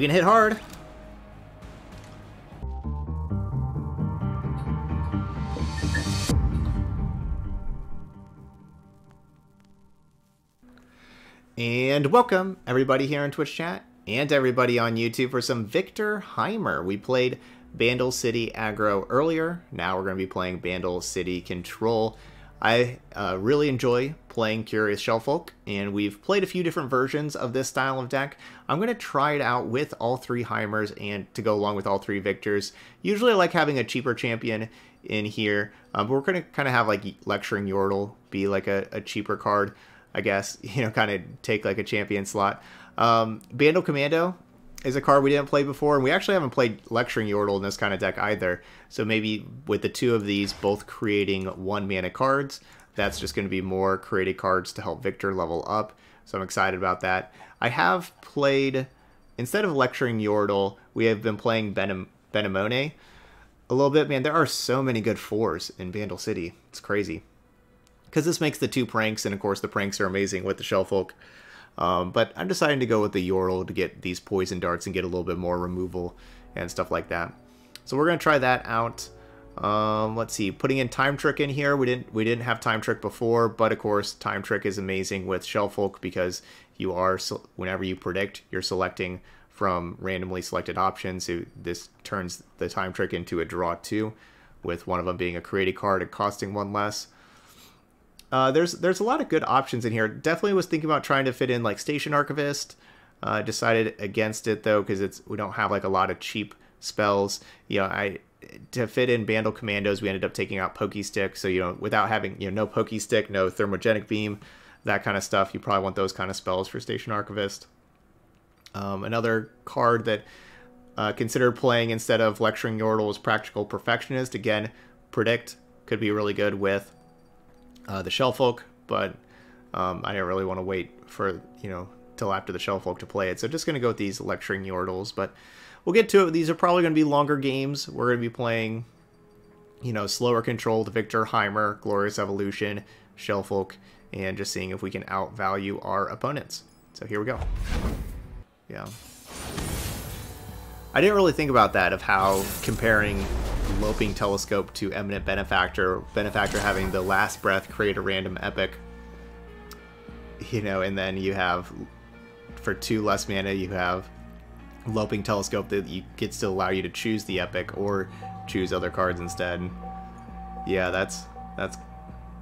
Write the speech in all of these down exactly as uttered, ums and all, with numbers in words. We can hit hard. And welcome, everybody here on Twitch chat and everybody on YouTube for some Viktor Heimer. We played Bandle City Aggro earlier. Now we're going to be playing Bandle City Control. I uh, really enjoy playing Curious Shellfolk, and we've played a few different versions of this style of deck. I'm going to try it out with all three Heimers and to go along with all three Viktors. Usually I like having a cheaper champion in here, um, but we're going to kind of have like Lecturing Yordle be like a, a cheaper card, I guess, you know, kind of take like a champion slot. Um, Bandle Commando is a card we didn't play before, and we actually haven't played Lecturing Yordle in this kind of deck either. So maybe with the two of these both creating one mana cards, that's just going to be more created cards to help Viktor level up. So I'm excited about that. I have played, instead of Lecturing Yordle, we have been playing Venom, Venomone a little bit. Man, there are so many good fours in Bandle City. It's crazy. Because this makes the two pranks, and of course the pranks are amazing with the Shellfolk. Um, but I'm deciding to go with the Yordle to get these poison darts and get a little bit more removal and stuff like that. So we're going to try that out. Um, let's see, putting in Time Trick in here. We didn't we didn't have Time Trick before, but of course Time Trick is amazing with Shellfolk because you are, whenever you predict, you're selecting from randomly selected options. So this turns the Time Trick into a draw two, with one of them being a created card and costing one less. Uh, there's there's a lot of good options in here. Definitely was thinking about trying to fit in like Station Archivist. Uh, decided against it though because it's we don't have like a lot of cheap spells. You know, I to fit in Bandle Commandos we ended up taking out Poke Stick. So you know, without having you know no Poke Stick, no Thermogenic Beam, that kind of stuff. You probably want those kind of spells for Station Archivist. Um, another card that uh, considered playing instead of Lecturing Yordle was Practical Perfectionist. Again, predict could be really good with. Uh, the Shellfolk, but um, I didn't really want to wait for, you know, till after the Shellfolk to play it. So just going to go with these Lecturing Yordles, but we'll get to it. These are probably going to be longer games. We're going to be playing, you know, slower controlled Viktor Heimer, Glorious Evolution, Shellfolk, and just seeing if we can outvalue our opponents. So here we go. Yeah. I didn't really think about that, of how comparing Loping Telescope to Eminent Benefactor, Benefactor having the last breath create a random epic, you know, and then you have, for two less mana, you have Loping Telescope that you gets to allow you to choose the epic or choose other cards instead. Yeah, that's, that's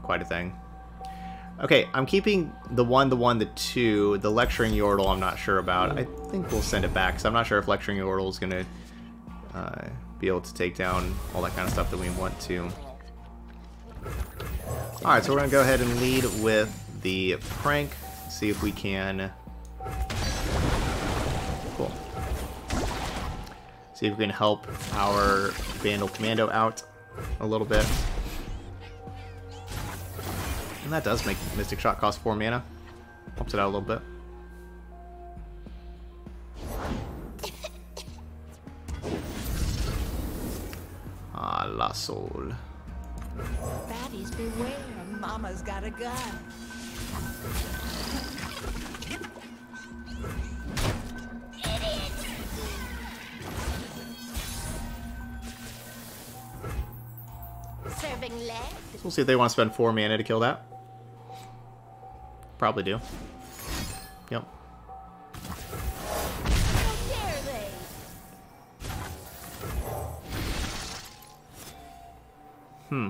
quite a thing. Okay, I'm keeping the one, the one, the two. The Lecturing Yordle I'm not sure about. I think we'll send it back, because I'm not sure if Lecturing Yordle is going to uh, be able to take down all that kind of stuff that we want to. Alright, so we're going to go ahead and lead with the prank. See if we can... Cool. See if we can help our Bandle Commando out a little bit. And that does make Mystic Shot cost four mana. Helps it out a little bit. Ah, la soul. Baddies beware, Mama's got a gun. Serving lead. So we'll see if they want to spend four mana to kill that. Probably do. Yep. How dare they? Hmm.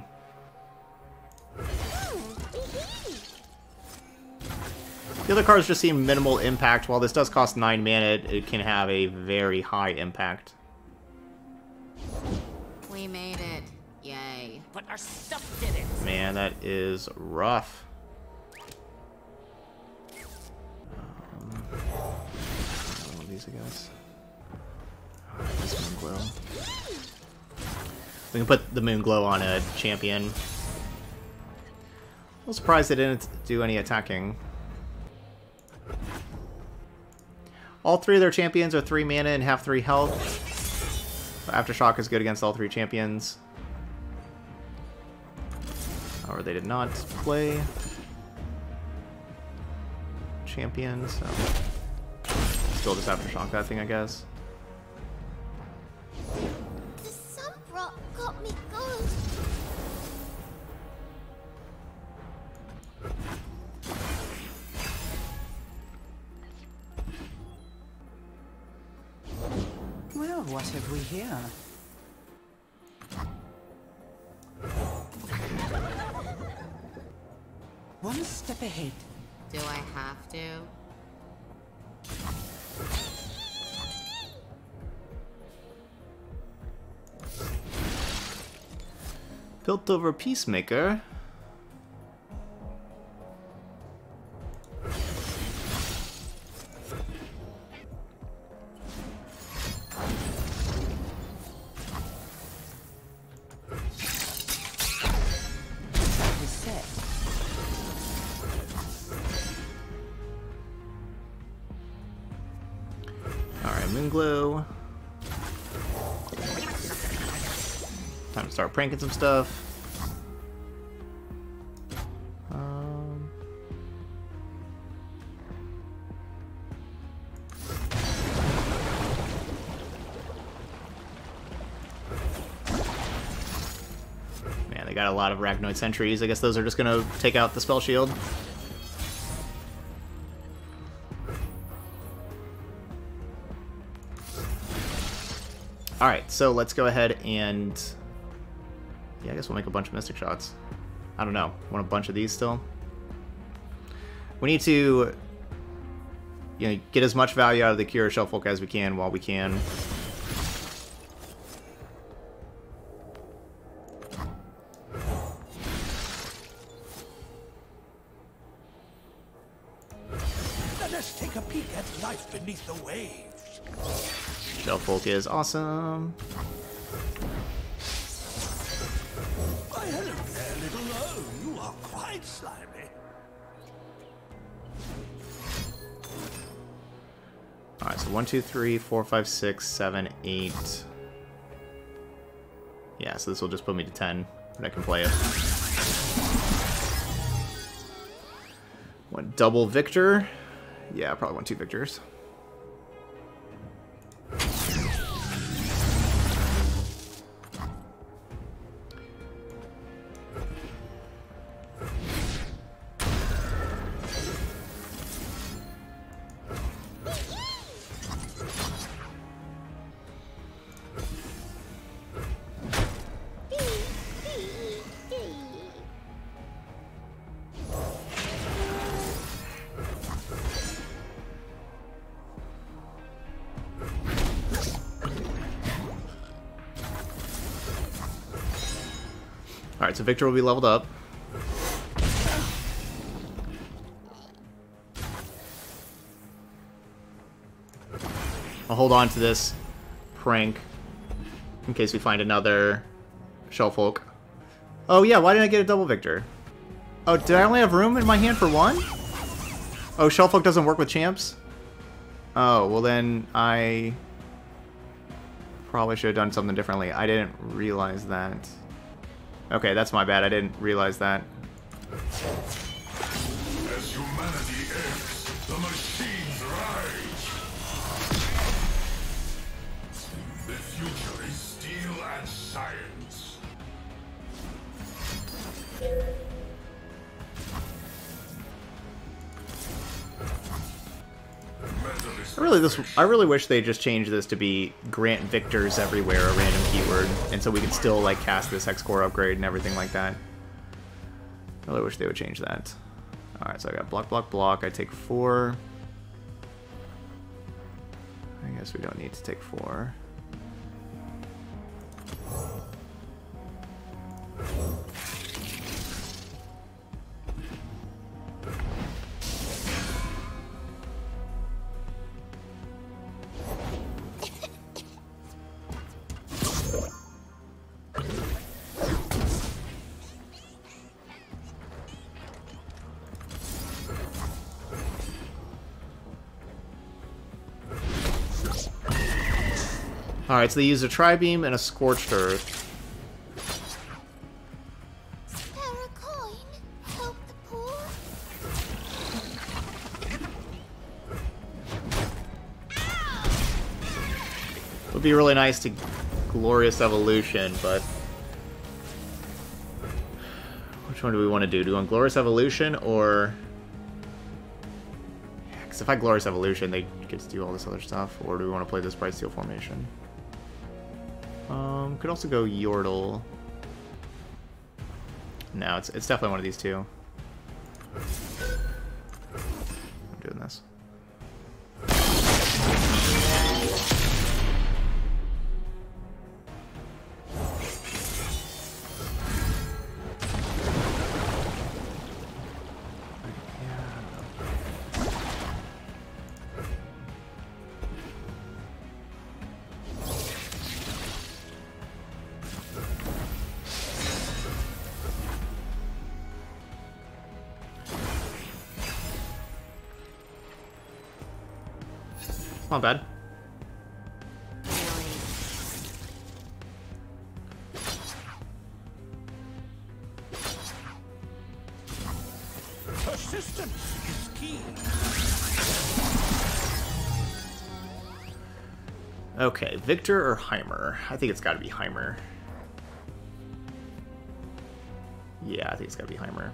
The other cards just seem minimal impact. While this does cost nine mana, it can have a very high impact. We made it. Yay. But our stuff did it. Man, that is rough. One of these, I guess. Alright, this Moon Glow. We can put the Moon Glow on a champion. I'm a little surprised they didn't do any attacking. All three of their champions are three mana and have three health. So Aftershock is good against all three champions. However, they did not play champions, so... Still just Aftershock that thing, I guess. what have we here? One step ahead. Do I have to? Built over Peacemaker. Pranking some stuff. Um, man, they got a lot of Arachnoid sentries. I guess those are just gonna take out the Spell Shield. All right, so let's go ahead and. Yeah, I guess we'll make a bunch of Mystic Shots. I don't know. Want a bunch of these still? We need to, you know, get as much value out of the Curious Shellfolk as we can while we can. Let us take a peek at life beneath the waves. Shellfolk is awesome. Alright, so one, two, three, four, five, six, seven, eight. Yeah, so this will just put me to ten, and I can play it. One double Viktor? Yeah, I probably want two Victors. Alright, so Viktor will be leveled up. I'll hold on to this prank in case we find another Shellfolk. Oh yeah, why didn't I get a double Viktor? Oh, did I only have room in my hand for one? Oh, Shellfolk doesn't work with champs? Oh, well then I probably should have done something differently. I didn't realize that. Okay, that's my bad. I didn't realize that. As humanity ends, the machines rise. The future is steel and science. I really, this, I really wish they just changed this to be grant Victors everywhere a random keyword, and so we could still like cast this Hex Core upgrade and everything like that. I really wish they would change that. All right, so I got block, block, block. I take four. I guess we don't need to take four. Alright, so they use a Tri-Beam and a Scorched Earth. Spare a coin, help the poor. It would be really nice to Glorious Evolution, but... which one do we want to do? Do we want Glorious Evolution, or... yeah, because if I Glorious Evolution, they get to do all this other stuff. Or do we want to play this Bright Steel Formation? Dome. Could also go Yordle. No, it's, it's definitely one of these two. I'm doing this. Not bad. Persistence is key. Okay, Viktor or Heimer? I think it's got to be Heimer. Yeah, I think it's got to be Heimer.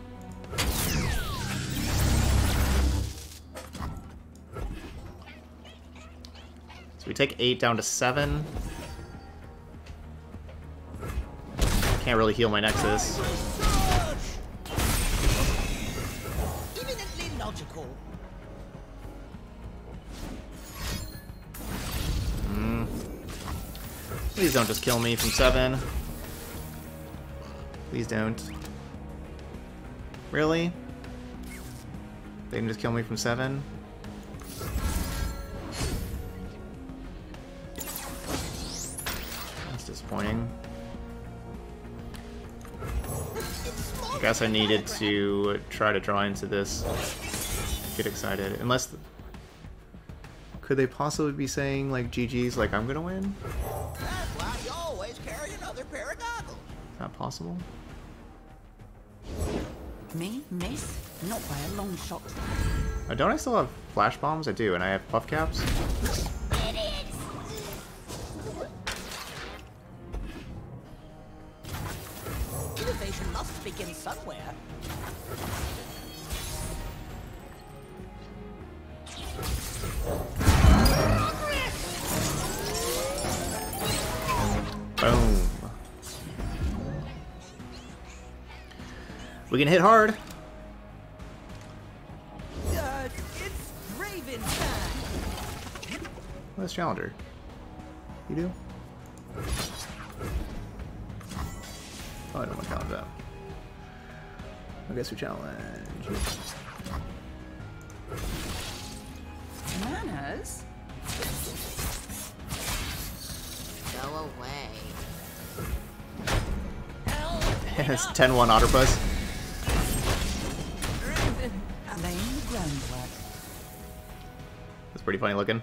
So we take eight down to seven. Can't really heal my Nexus. Eminently logical. Mm. Please don't just kill me from seven. Please don't. Really? They can just kill me from seven? I guess I needed to try to draw into this. Get excited. Unless... Th could they possibly be saying, like, G G's, like, I'm gonna win? That's why you always carry another pair of goggles. Is that possible? Me? Miss? Not by a long shot. Oh, don't I still have flash bombs? I do, and I have puff caps. Begin somewhere. Boom. We can hit hard. Uh, it's Raven time. Let's challenger. You do? Oh, I don't want to challenge that. I guess we challenge. Manners? Go away. It's ten one Otterpus. That's pretty funny looking.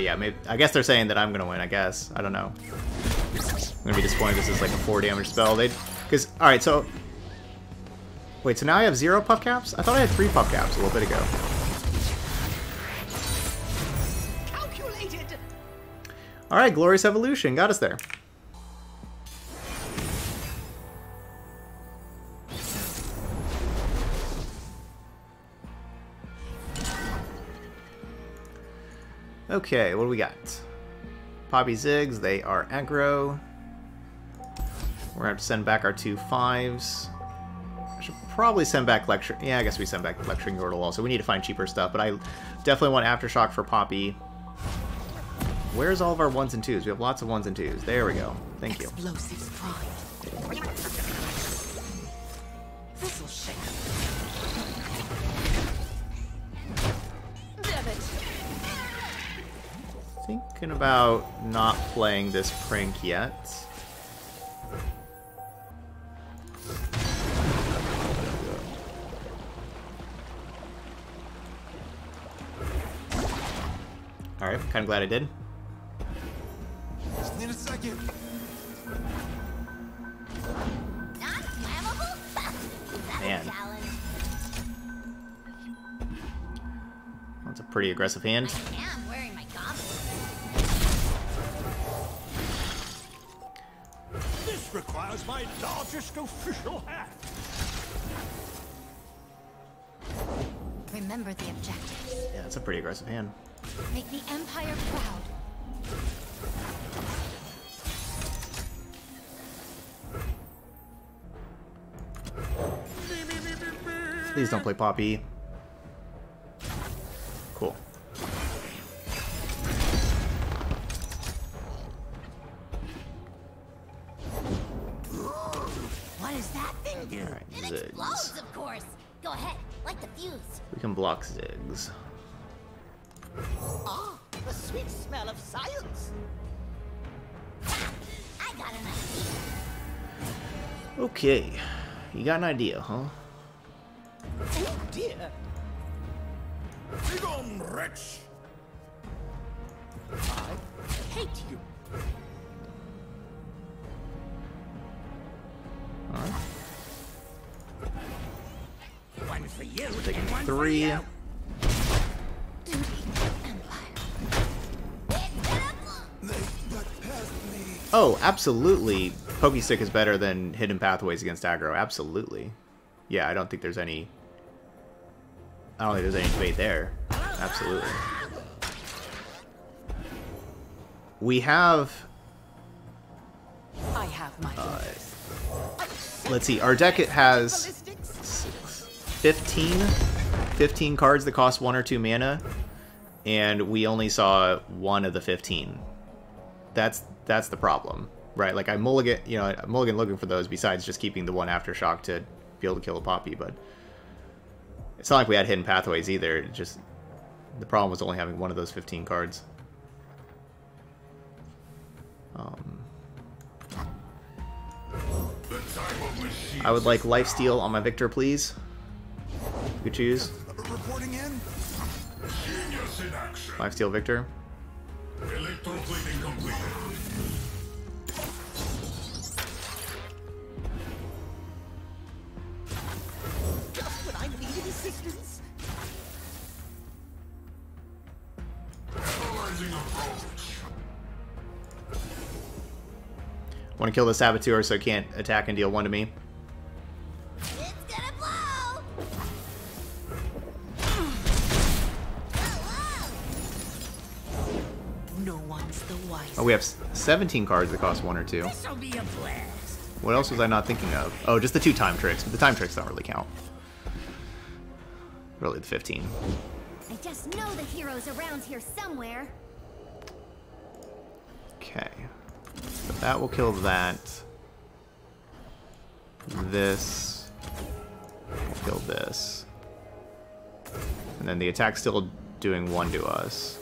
Yeah, maybe, I guess they're saying that I'm gonna win, I guess. I don't know. I'm gonna be disappointed this is like a four damage spell. They, because, alright, so... Wait, so now I have zero puff caps? I thought I had three puff caps a little bit ago. Alright, Glorious Evolution got us there. Okay, what do we got? Poppy Ziggs, they are aggro. We're gonna have to send back our two fives. I should probably send back lecture. Yeah, I guess we send back Lecturing Yordle also. We need to find cheaper stuff, but I definitely want Aftershock for Poppy. Where's all of our ones and twos? We have lots of ones and twos. There we go. Thank you. This'll shake. Thinking about not playing this prank yet. Alright, kind of glad I did. Just need a second. Not flammable? Man. That's a pretty aggressive hand. Requires my largest official hat. Remember the objectives. Yeah, that's a pretty aggressive hand. Make the Empire proud. Please don't play Poppy. Cool. What does that thing do? All right, it Ziggs. Explodes, of course. Go ahead, light the fuse. We can block Ziggs. Oh, the sweet smell of science. I got an idea. Okay, you got an idea, huh? Oh dear. Dig on, wretch. I hate you. All right. One for you. Taking one three. For you. Oh, absolutely. Poke Stick is better than Hidden Pathways against aggro. Absolutely. Yeah, I don't think there's any. I don't think there's any debate there. Absolutely. We have. I have my. Uh, let's see. Our deck it has six, fifteen, fifteen cards that cost one or two mana, and we only saw one of the fifteen. That's. That's the problem, right? Like I mulligan, you know, I'm mulligan looking for those besides just keeping the one Aftershock to be able to kill a Poppy, but it's not like we had Hidden Pathways either. It just the problem was only having one of those fifteen cards. Um, I would like lifesteal on my Viktor, please. You could choose. Lifesteal Viktor. Electroplating completed. Assistance. Want to kill the saboteur so it can't attack and deal one to me. It's gonna blow. No one's the wiser. Oh, we have seventeen cards that cost one or two. This'll be a blast. What else was I not thinking of? Oh, just the two time tricks, but the time tricks don't really count. Really, the fifteen. I just know the hero's around here somewhere. Okay. So that will kill that. This will kill this. And then the attack's still doing one to us.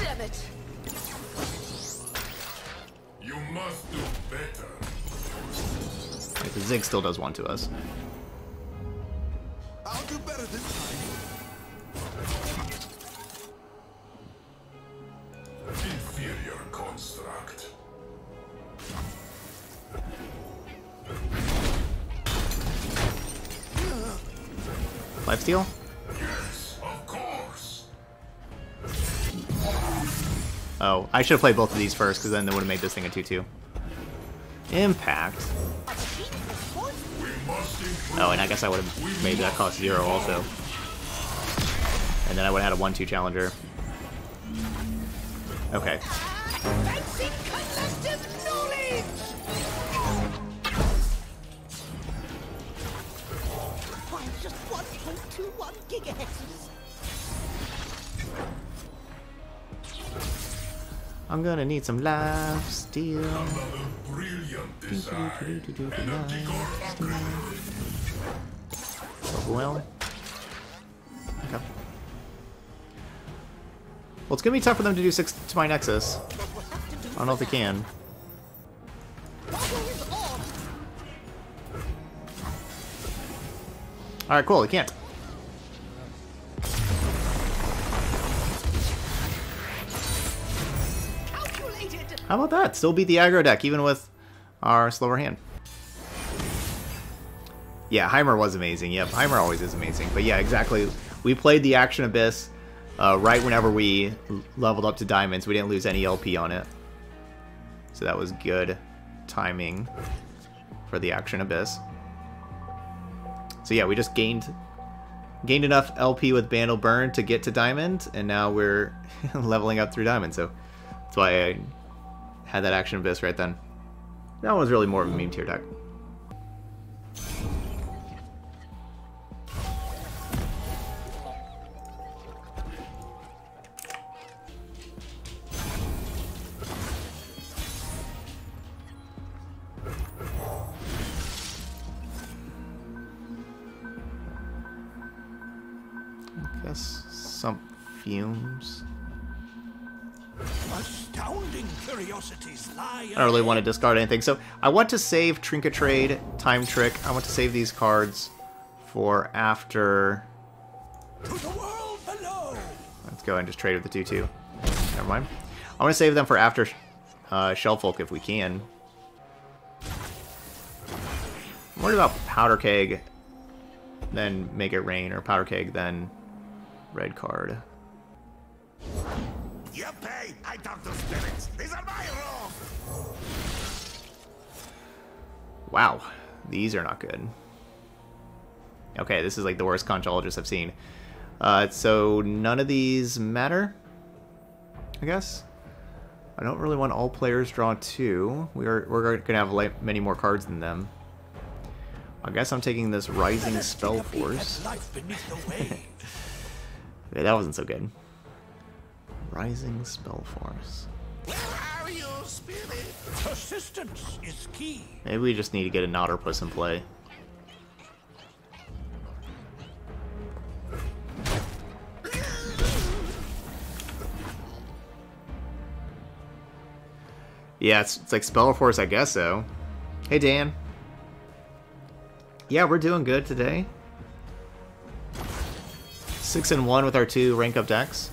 Damn it. You must do better. Like the Ziggs still does one to us. I'll do better this time. Inferior construct. Lifesteal? Yes, of course. Oh, I should have played both of these first, because then they would have made this thing a two two. Impact. Oh, and I guess I would have made that cost zero also. And then I would have had a one two challenger. Okay. I'm gonna need some life steal. Well, okay. Well, it's gonna be tough for them to do six to my Nexus. I don't know if they can. All right, cool. They can't. How about that? Still beat the aggro deck, even with our slower hand. Yeah, Heimer was amazing. Yep, Heimer always is amazing. But yeah, exactly. We played the Action Abyss uh, right whenever we leveled up to Diamonds. We didn't lose any L P on it. So that was good timing. for the Action Abyss. So yeah, we just gained gained enough L P with Bandle Burn to get to Diamond, and now we're leveling up through Diamond, so that's why I had that Action Abyss right then. That one was really more of a meme tier deck. Some fumes. Astounding curiosities lie. I don't really want to discard anything, so I want to save Trinket Trade, Time Trick. I want to save these cards for after. To the world below. Let's go and just trade with the two two. Never mind. I want to save them for after uh, Shellfolk if we can. I'm worried about Powder Keg, then Make It Rain, or Powder Keg, then red card. You pay. I talk to spirits. These are my rules. Wow, these are not good. Okay, this is like the worst Conchologist I've seen. Uh, so none of these matter, I guess. I don't really want all players draw two. We are we're gonna have like many more cards than them. I guess I'm taking this Rising Spell Force. Yeah, that wasn't so good. Rising Spell Force. Where are you, spirit? Persistence is key. Maybe we just need to get an Otterpus in play. Yeah, it's, it's like Spell Force, I guess so. Hey, Dan. Yeah, we're doing good today. Six and one with our two rank up decks.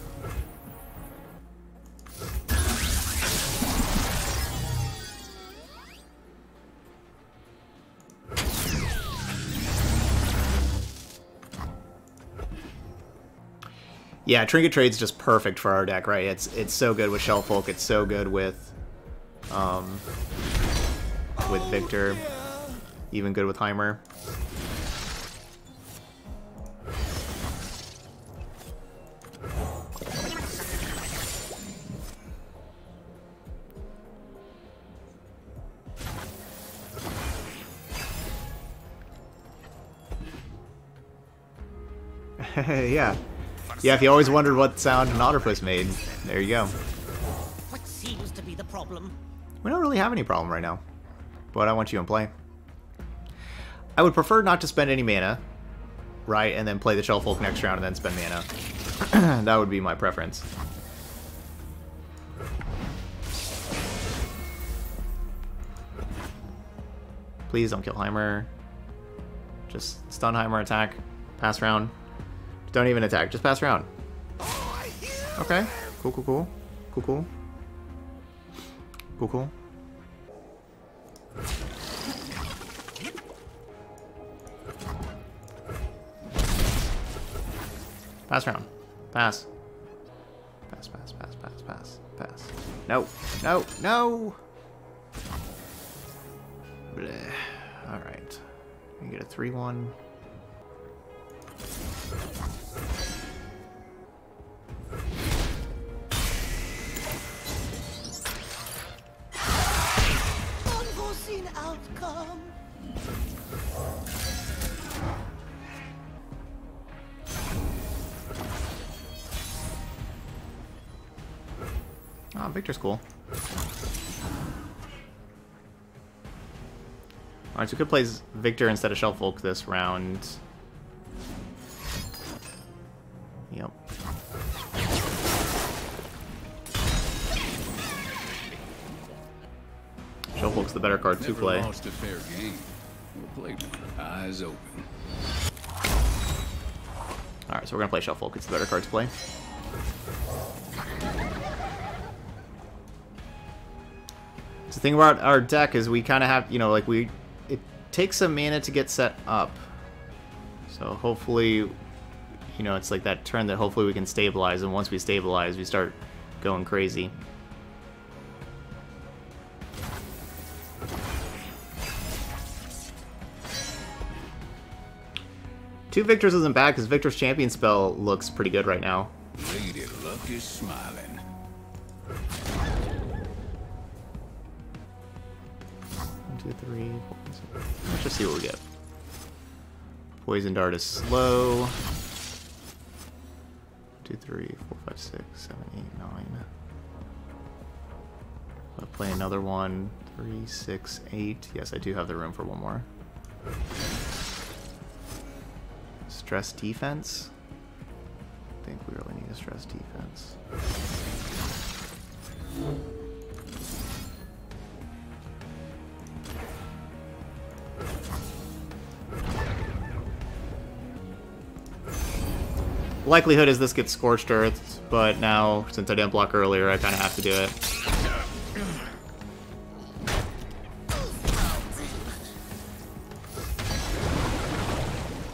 Yeah, Trinket Trade's just perfect for our deck, right? It's it's so good with Shellfolk. It's so good with, um, with Viktor. Even good with Heimer. Yeah. Yeah, if you always wondered what sound an Otterpus made, there you go. What seems to be the problem? We don't really have any problem right now, but I want you in play. I would prefer not to spend any mana, right, and then play the Shellfolk next round and then spend mana. That would be my preference. Please don't kill Heimer. Just stun Heimer, attack, pass round. Don't even attack, just pass around. Okay, cool, cool, cool. Cool, cool. Cool, cool. Pass around. Pass. Pass, pass, pass, pass, pass, pass. No, no, no! Blech. All right. We get a three one. Outcome. Ah, Victor's cool. Alright, so we could play Viktor instead of Shellfolk this round. Yep. Shellfolk's the better card to play. Lost a fair game. We'll play with eyes open. All right, so we're gonna play Shellfolk. It's the better card to play. So the thing about our deck is we kind of have, you know, like we it takes some mana to get set up. So hopefully, you know, it's like that turn that hopefully we can stabilize, and once we stabilize, we start going crazy. Two Victors isn't bad, because Victor's champion spell looks pretty good right now. Lady Luck is smiling. One, two, three, four, seven. Let's just see what we get. Poison Dart is slow. One, two, three, four, five, six, seven, eight, nine. I'll play another one. Three, six, eight. Yes, I do have the room for one more. Stress defense. I think we really need a stress defense. Likelihood is this gets Scorched Earth, but now since I didn't block earlier, I kind of have to do it.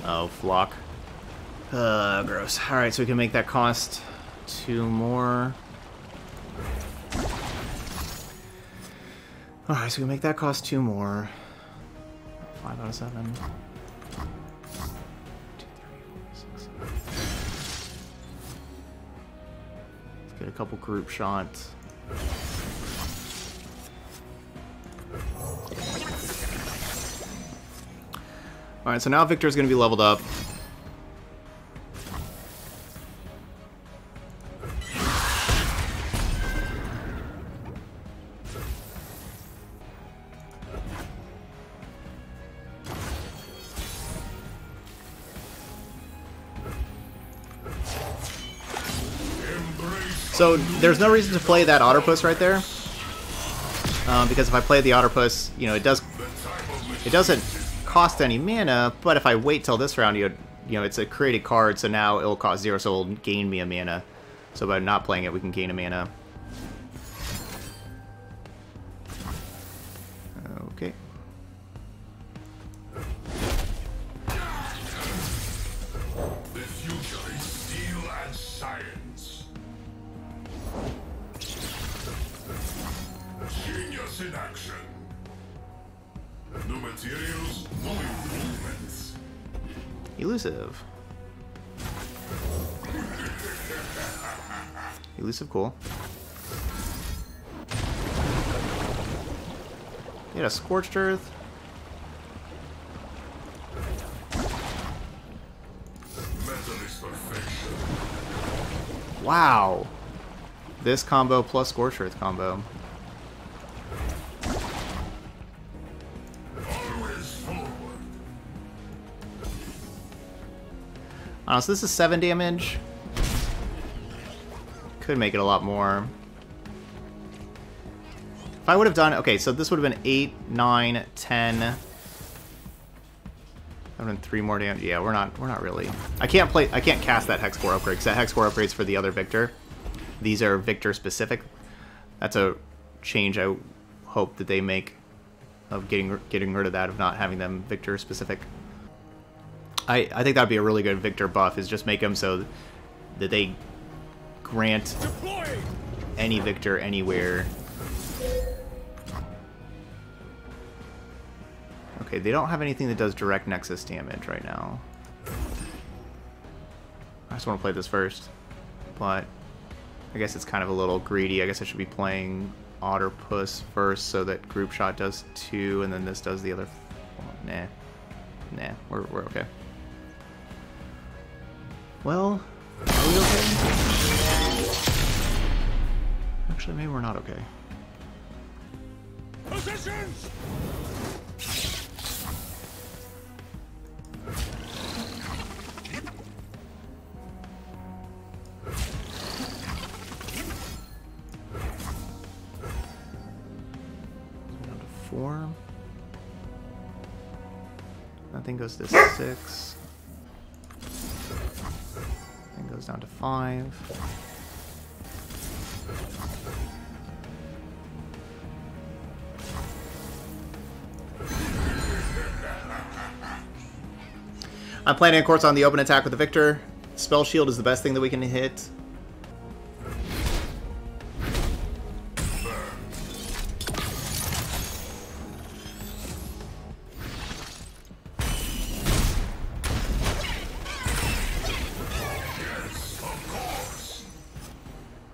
Oh, Flock. Uh, gross. Alright, so we can make that cost two more. Alright, so we can make that cost two more. Five out of seven. Two, three, six, seven. Let's get a couple group shots. Alright, so now Viktor's going to be leveled up. So, there's no reason to play that Otterpus right there. Um, because if I play the Otterpus, you know, it does... It doesn't... cost any mana, but if I wait till this round, you know, it's a created card, so now it'll cost zero, so it'll gain me a mana. So by not playing it, we can gain a mana. Okay. The future is steel and science. Genius in action. New materials, new improvements. Elusive. Elusive, cool. You got a Scorched Earth. Metal is perfection. Wow. This combo plus Scorched Earth combo. Uh, so this is seven damage. Could make it a lot more. If I would have done... Okay, so this would have been eight, nine, ten. That would have been three more damage. Yeah, we're not we're not really... I can't play. I can't cast that Hex Core Upgrade, because that Hex Core Upgrade's for the other Viktor. These are Viktor-specific. That's a change I hope that they make of getting, getting rid of that, of not having them Viktor-specific. I, I think that would be a really good Viktor buff, is just make them so that they grant any Viktor anywhere. Okay, they don't have anything that does direct Nexus damage right now. I just want to play this first, but I guess it's kind of a little greedy. I guess I should be playing Otterpus first so that Group Shot does two, and then this does the other... Oh, nah. Nah, we're, we're okay. Well, are we okay? Actually, maybe we're not okay. Positions! Down to four. Nothing goes to six. Goes down to five. I'm planning, of course, on the open attack with the Viktor. Spell Shield is the best thing that we can hit.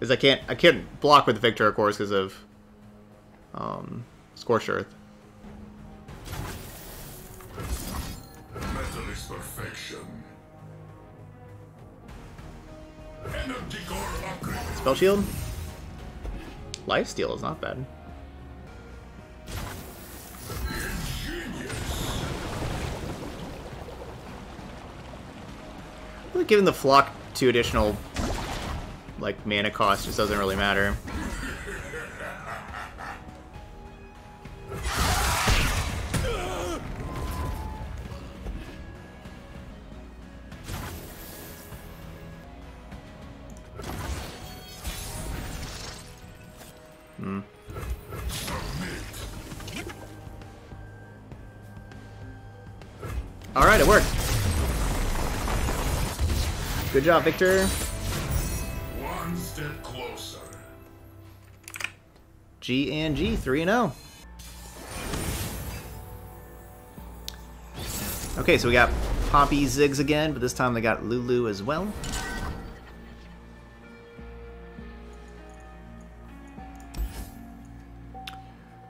Because I can't, I can't block with Viktor, of course, because of um, Scorched Earth. Metal is perfection. Energy core upgrade. Spell Shield? Lifesteal is not bad. Ingenious. I think giving the Flock two additional like mana cost just doesn't really matter. Hmm. All right, it worked. Good job, Viktor. One step closer. G and G, three and zero. Okay, so we got Poppy, Ziggs again, but this time they got Lulu as well.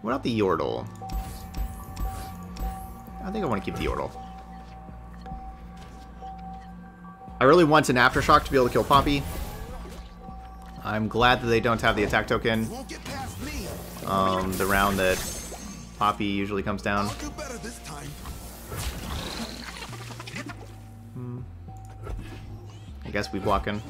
What about the Yordle? I think I want to keep the Yordle. I really want an Aftershock to be able to kill Poppy. I'm glad that they don't have the attack token. Um, the round that Poppy usually comes down. Hmm. I guess we block him.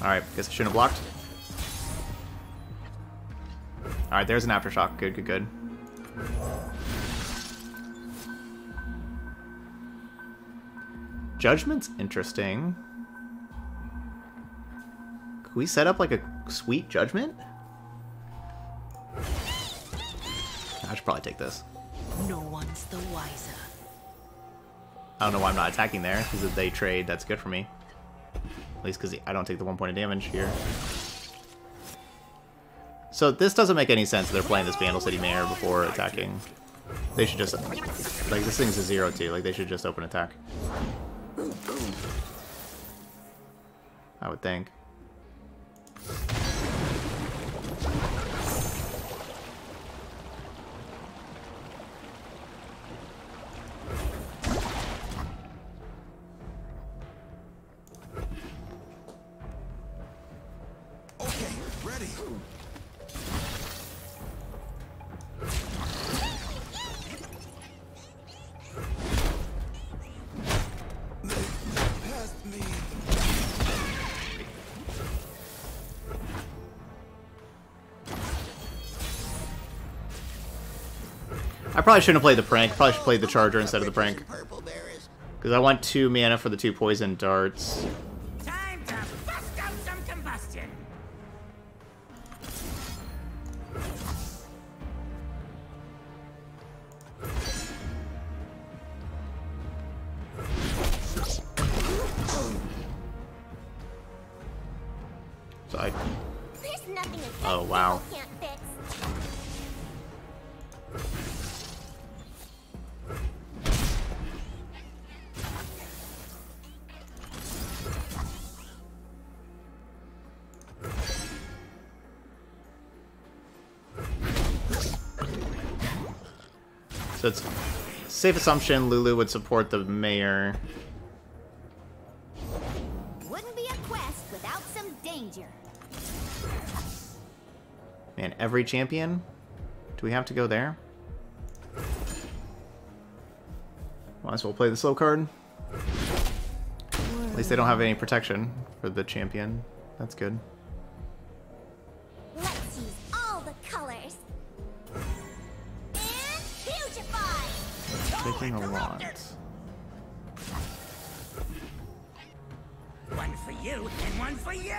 Alright, guess I shouldn't have blocked. Alright, there's an Aftershock. Good, good, good. Judgment's interesting. Could we set up like a sweet Judgment? I should probably take this. No one's the wiser. I don't know why I'm not attacking there, because if they trade, that's good for me. At least because I don't take the one point of damage here. So this doesn't make any sense that they're playing this Bandle City Mayor before attacking. They should just... Like, this thing's a zero two. Like, they should just open attack. I would think. I probably shouldn't have played the prank. Probably should play the charger instead of the prank. Because I want two mana for the two poison darts. Time to bust out some combustion. So I... Oh wow. So it's a safe assumption Lulu would support the mayor. Wouldn't be a quest without some danger. Man, every champion? Do we have to go there? Might as well play the slow card. At least they don't have any protection for the champion. That's good. Taking a lot. One for you and one for you.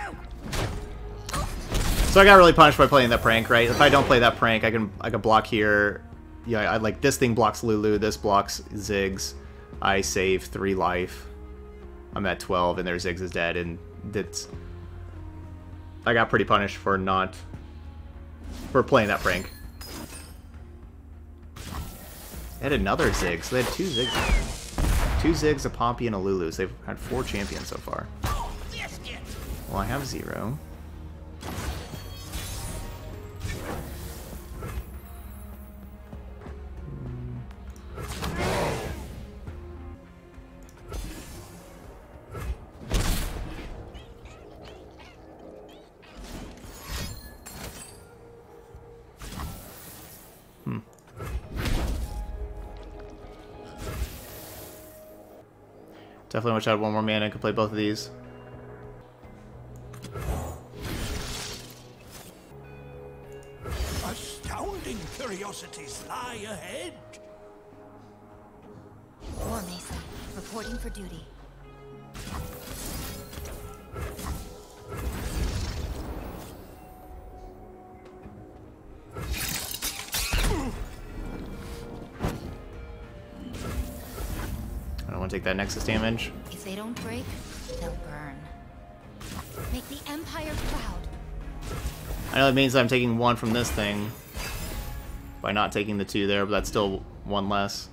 So I got really punished by playing that prank, right? If I don't play that prank, I can I can block here. Yeah, I like this thing blocks Lulu, this blocks Ziggs. I save three life. I'm at twelve, and their Ziggs is dead, and that's I got pretty punished for not... for playing that prank. They had another Ziggs. They had two Ziggs. Two Ziggs, a Poppy, and a Lulu. So they've had four champions so far. Well, I have zero. Definitely wish I had one more mana and could play both of these. Astounding curiosities lie ahead. War Mesa, reporting for duty. Take that Nexus damage. If they don't break, they'll burn. Make the Empire proud. I know it means I'm taking one from this thing by not taking the two there, but that's still one less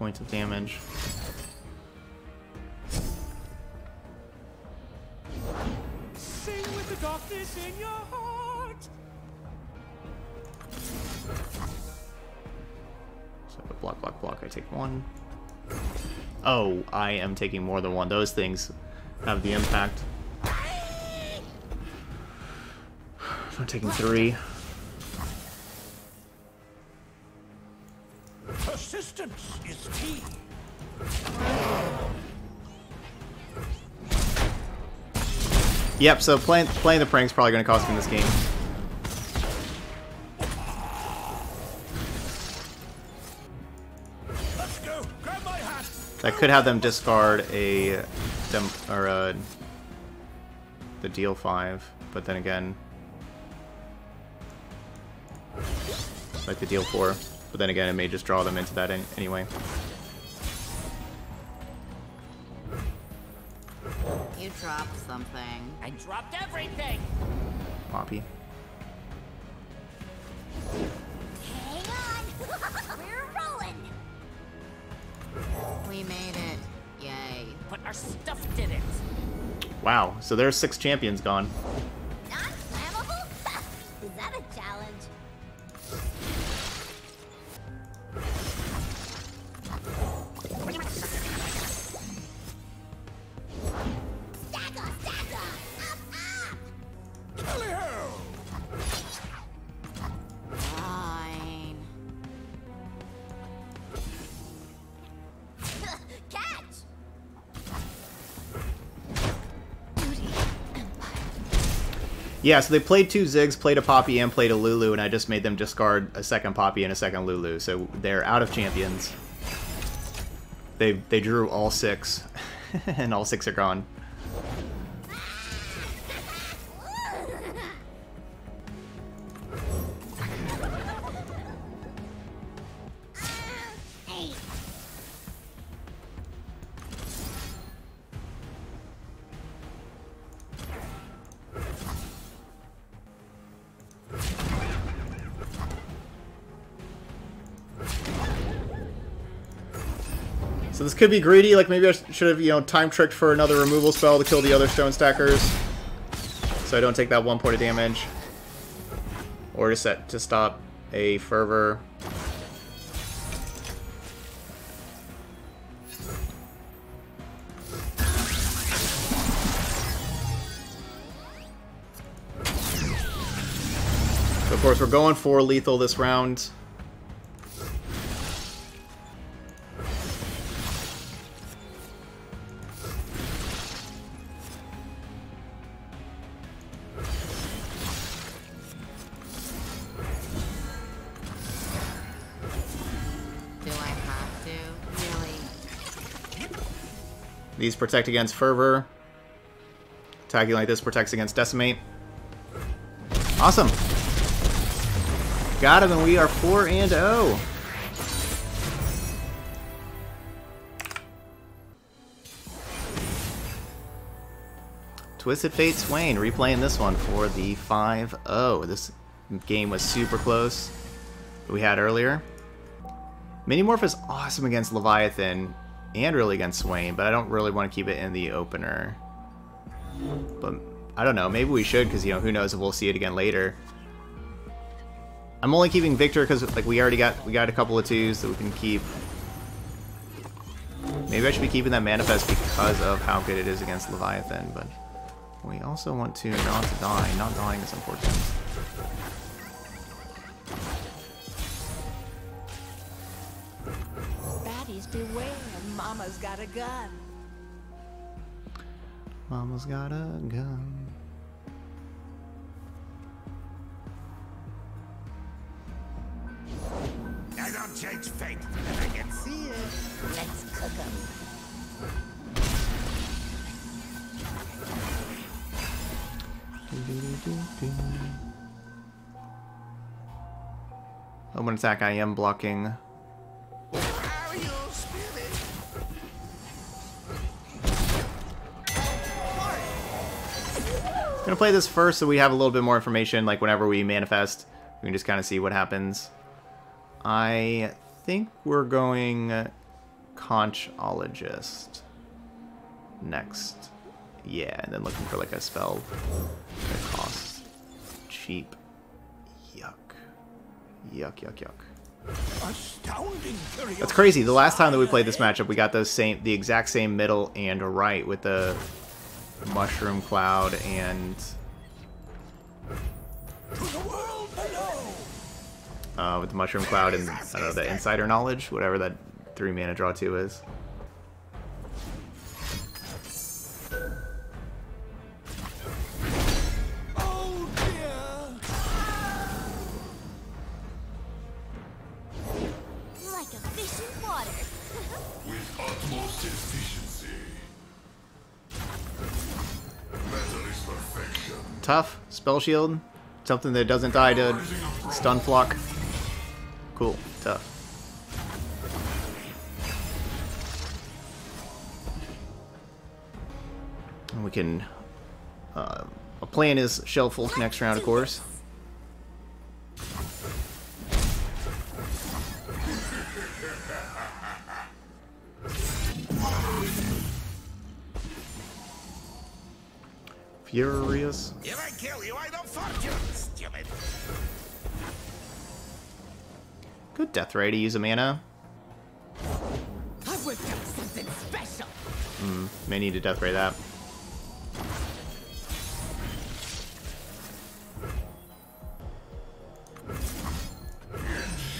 points of damage. Sing with the darkness in your heart. So block, block, block. I take one. Oh, I am taking more than one. Those things have the impact. I'm taking three. Persistence is key. Yep, so playing playing the prank's probably gonna cost me this game. That could have them discard a dem or a, the deal five, but then again, like the deal four, but then again, it may just draw them into that in anyway. You dropped something. I dropped everything. Poppy. Hang on. We're rolling. We made it. Yay. But our stuff did it. Wow, so there's six champions gone. Non-flammable? Is that a challenge? Stack on, stack on. Up, up. Tally-ho! Yeah, so they played two Ziggs, played a Poppy, and played a Lulu, and I just made them discard a second Poppy and a second Lulu, so they're out of champions. They they drew all six, and all six are gone. This could be greedy, like maybe I should have, you know, time tricked for another removal spell to kill the other stone stackers, so I don't take that one point of damage. Or to set to stop a fervor. So of course we're going for lethal this round. These protect against fervor. Attacking like this protects against decimate. Awesome. Got him, and we are four and oh. Twisted Fate Swain, replaying this one for the five oh. This game was super close that we had earlier. Minimorph is awesome against Leviathan and really against Swain, but I don't really want to keep it in the opener. But I don't know, maybe we should, because, you know, who knows if we'll see it again later. I'm only keeping Viktor because, like, we already got we got a couple of twos that we can keep. Maybe I should be keeping that Manifest because of how good it is against Leviathan, but we also want to not die. Not dying is important. Baddies beware, Mama's got a gun. Mama's got a gun. I don't change fate, but I can see it. Let's cook them. Open attack, I am blocking. I'm gonna play this first so we have a little bit more information, like whenever we manifest, we can just kind of see what happens. I think we're going Conchologist next. Yeah, and then looking for like a spell that costs cheap. Yuck. Yuck, yuck, yuck. Astounding curiosity. That's crazy. The last time that we played this matchup, we got those same, the exact same middle and right with the Mushroom Cloud and uh, with the Mushroom Cloud and I don't know, the Insider Knowledge, whatever that three mana draw two is. Oh dear! Like a fish in water. With utmost efficiency. Tough. Spell Shield. Something that doesn't die to stun Flock. Cool. Tough. And we can... Uh, a plan is Shellfolk next round, of course. Furious. If I kill you, I don't fuck you, stupid. Good Death Ray to use a mana. I worked out something special. Hmm, may need to Death Ray that.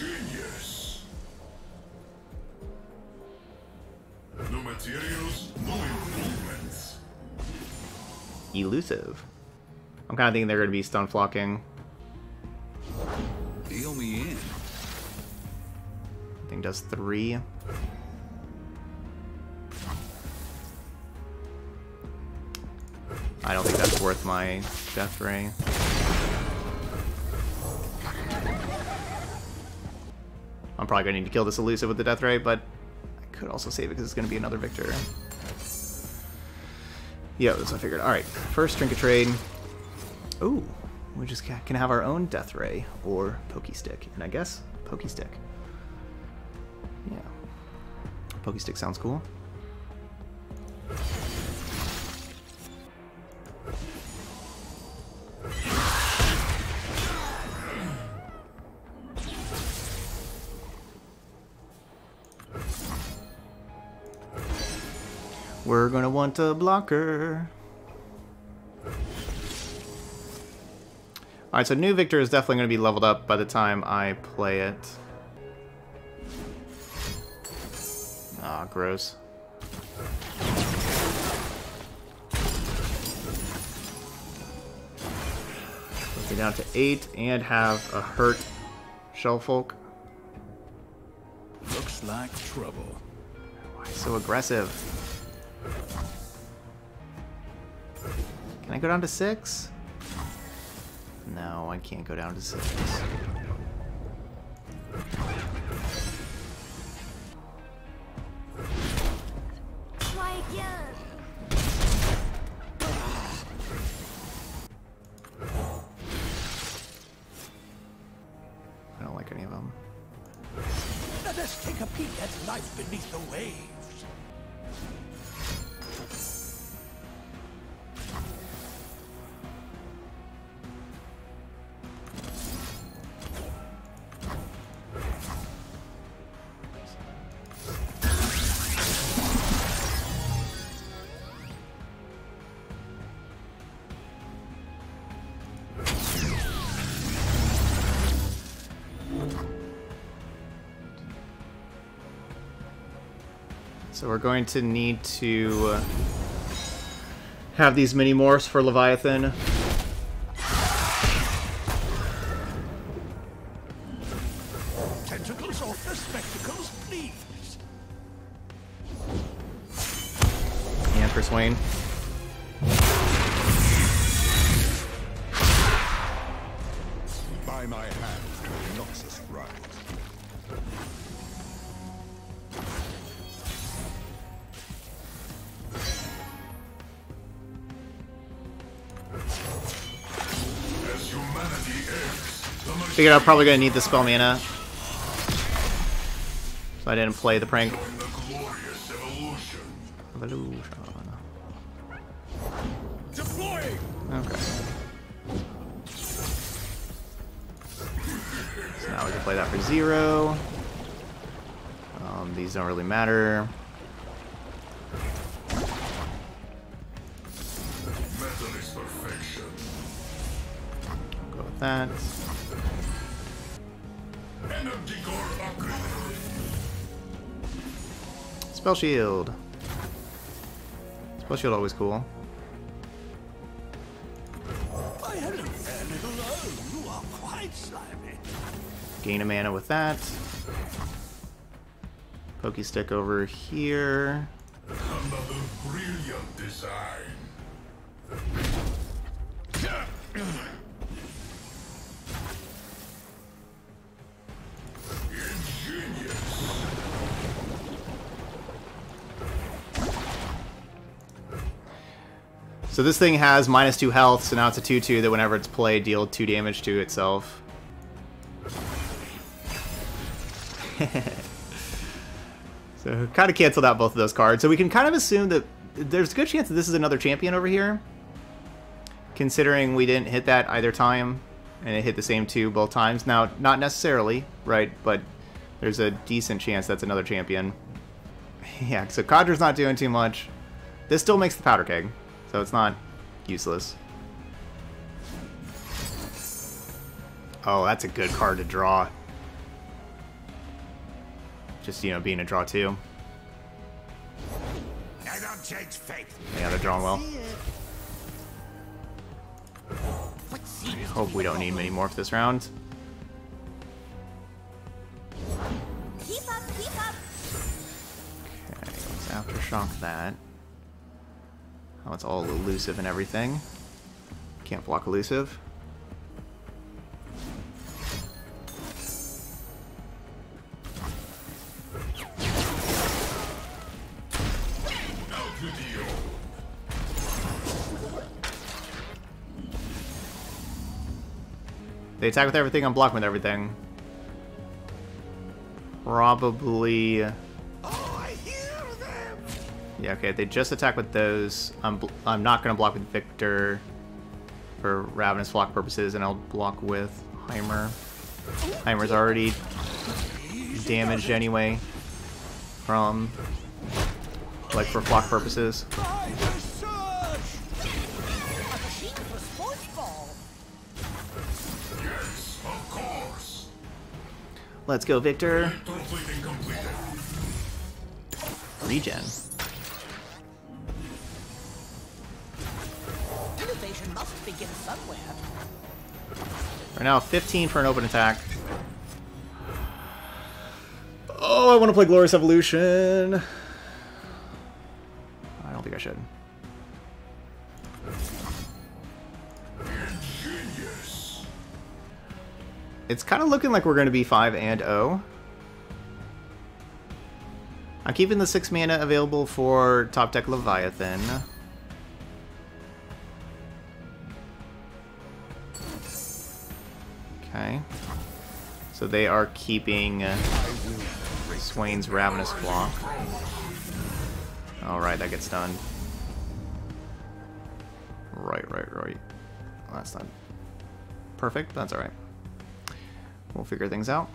Ingenious. No materials, no improvements. Elusive. I'm kind of thinking they're going to be stun flocking. Deal me in. Thing does three. I don't think that's worth my Death Ray. I'm probably going to need to kill this Elusive with the Death Ray, but I could also save it because it's going to be another Viktor. Yeah, that's what I figured. Alright, first Trinket Trade. Ooh, we just can have our own Death Ray or Poke Stick. And I guess Poke Stick. Yeah. Poke Stick sounds cool. We're gonna want a blocker. Alright, so new Viktor is definitely gonna be leveled up by the time I play it. Ah, gross. Let's get down to eight and have a hurt Shellfolk. Looks like trouble. Why so aggressive? Can I go down to six? No, I can't go down to six. Try again. life beneath the waves. So we're going to need to have these mini-morphs for Leviathan. Tentacles off the spectacles, please. And for Swain. By my hand, to the Noxus rise. Figured I'm probably going to need the spell mana, so I didn't play the prank. The Glorious Evolution. Evolution. Deploying. Okay. So now we can play that for zero. Um, these don't really matter. Metal is perfection. I'll go with that. Spell Shield. Spell Shield always cool. Why, hello there, little O. You are quite slimy. Gain a mana with that. Poke Stick over here. Another brilliant design. So this thing has minus two health, so now it's a two two that whenever it's played, deal two damage to itself. So kind of canceled out both of those cards. So we can kind of assume that there's a good chance that this is another champion over here, considering we didn't hit that either time, and it hit the same two both times. Now, not necessarily, right? But there's a decent chance that's another champion. Yeah, so Conjurer's not doing too much. This still makes the Powder Keg. So it's not useless. Oh, that's a good card to draw. Just, you know, being a draw two. I don't change fate. Yeah, they're drawing well. Hope we don't need many more for this round. Keep up, keep up. Okay, let's Aftershock that. Oh, it's all elusive and everything. Can't block elusive. They attack with everything, I'm blocking with everything. Probably... Yeah, okay, they just attack with those. I'm, bl I'm not going to block with Viktor for Ravenous Flock purposes, and I'll block with Heimer. Heimer's already damaged anyway from, like, for Flock purposes. Yes, of course. Let's go, Viktor. Regen. Must begin somewhere. Right now, fifteen for an open attack. Oh, I want to play Glorious Evolution. I don't think I should. Ingenious. It's kind of looking like we're going to be five and oh. I'm keeping the six mana available for top deck Leviathan. Okay, so they are keeping uh, Swain's Ravenous Flock. Alright, that gets done. Right, right, right. Well, that's not perfect, but that's alright. We'll figure things out.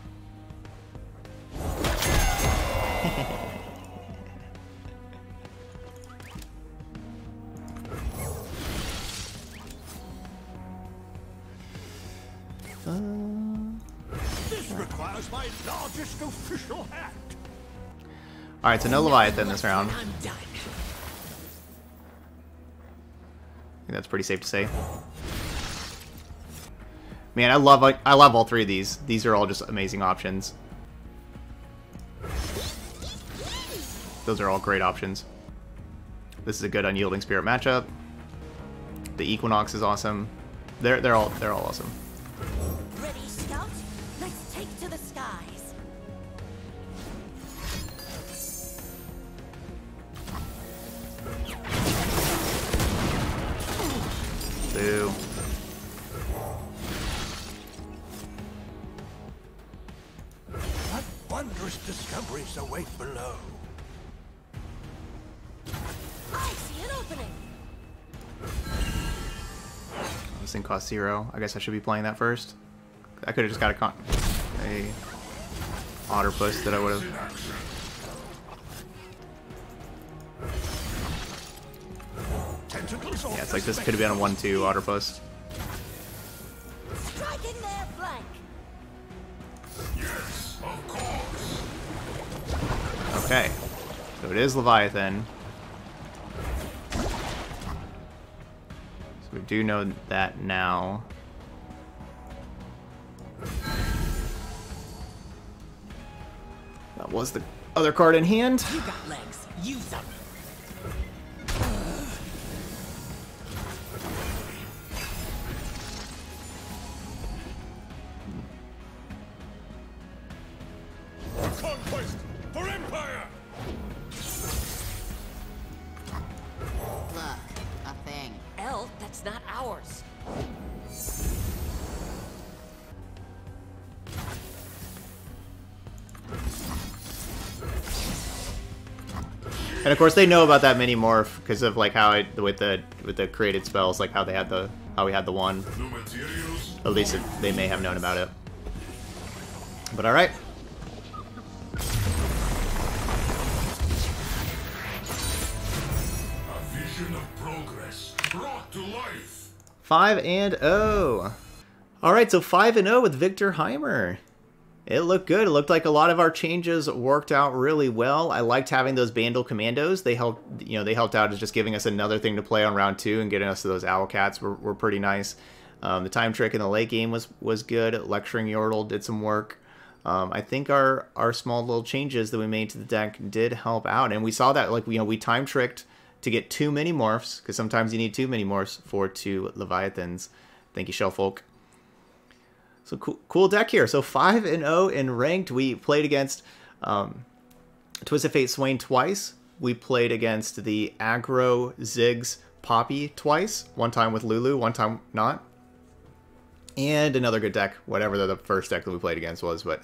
This requires my largest official act. Alright, so no Leviathan this round. I think that's pretty safe to say. Man, I love I love all three of these. These are all just amazing options. Those are all great options. This is a good Unyielding Spirit matchup. The Equinox is awesome. They're they're all they're all awesome. Ready, Scout? Let's take to the skies. Boo. What wondrous discoveries await below? I see an opening. This thing costs zero. I guess I should be playing that first. I could have just got a con a Otterpus that I would have. Yeah, it's like this could have been a one two Otterpus. Striking their flank. Yes, of course. Okay, so it is Leviathan. We do know that now. That was the other card in hand. You got legs. Use them. For conquest, for empire. That's not ours. And of course, they know about that mini morph because of like how I with the with the created spells, like how they had the how we had the one. At least it, they may have known about it. But all right. five and oh. Alright, so five and oh with Viktor Heimer. It looked good. It looked like a lot of our changes worked out really well. I liked having those Bandle Commandos. They helped, you know, they helped out as just giving us another thing to play on round two, and getting us to those Owlcats were, were pretty nice. Um, the Time Trick in the late game was, was good. Lecturing Yordle did some work. Um, I think our, our small little changes that we made to the deck did help out. And we saw that, like, you know, we Time Tricked to get two mini morphs, because sometimes you need two mini morphs for two Leviathans. Thank you, Shellfolk. So cool, cool deck here. So five and zero in ranked. We played against um, Twisted Fate Swain twice. We played against the aggro Ziggs Poppy twice. One time with Lulu, one time not. And another good deck, whatever the first deck that we played against was. But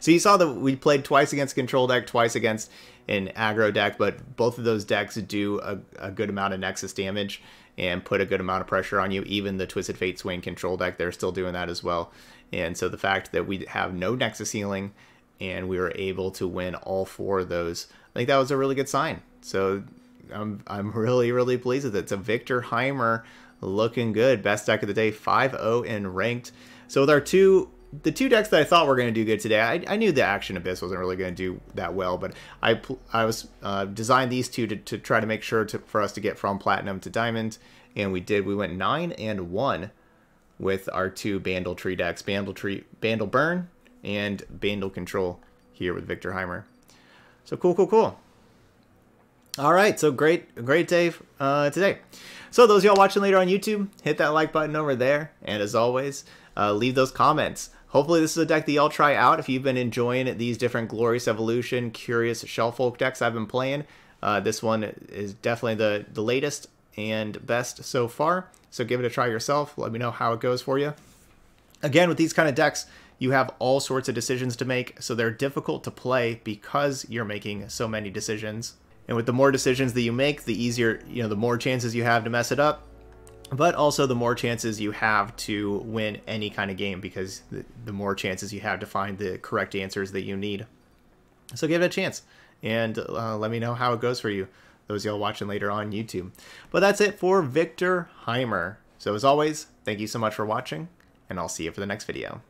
so you saw that we played twice against a control deck, twice against an aggro deck, but both of those decks do a, a good amount of Nexus damage and put a good amount of pressure on you. Even the Twisted Fate Swain control deck, they're still doing that as well. And so the fact that we have no Nexus healing and we were able to win all four of those, I think that was a really good sign. So I'm, I'm really, really pleased with it. So Viktor Heimer, looking good. Best deck of the day, five oh in ranked. So with our two, the two decks that I thought were going to do good today, I, I knew the Action Abyss wasn't really going to do that well, but I, I was uh, designed these two to, to try to make sure to, for us to get from Platinum to Diamond, and we did. We went nine and one with our two Bandle Tree decks, Bandle, Tree, Bandle Burn and Bandle Control here with Viktor Heimer. So cool, cool, cool. All right, so great, great day uh, today. So those of y'all watching later on YouTube, hit that like button over there. And as always, uh, leave those comments. Hopefully this is a deck that y'all try out. If you've been enjoying these different Glorious Evolution, Curious Shellfolk decks I've been playing, uh, this one is definitely the, the latest and best so far. So give it a try yourself. Let me know how it goes for you. Again, with these kind of decks, you have all sorts of decisions to make, so they're difficult to play because you're making so many decisions. And with the more decisions that you make, the easier, you know, the more chances you have to mess it up, but also the more chances you have to win any kind of game, because the more chances you have to find the correct answers that you need. So give it a chance, and uh, let me know how it goes for you, those y'all watching later on YouTube. But that's it for Viktor Heimer. So as always, thank you so much for watching, and I'll see you for the next video.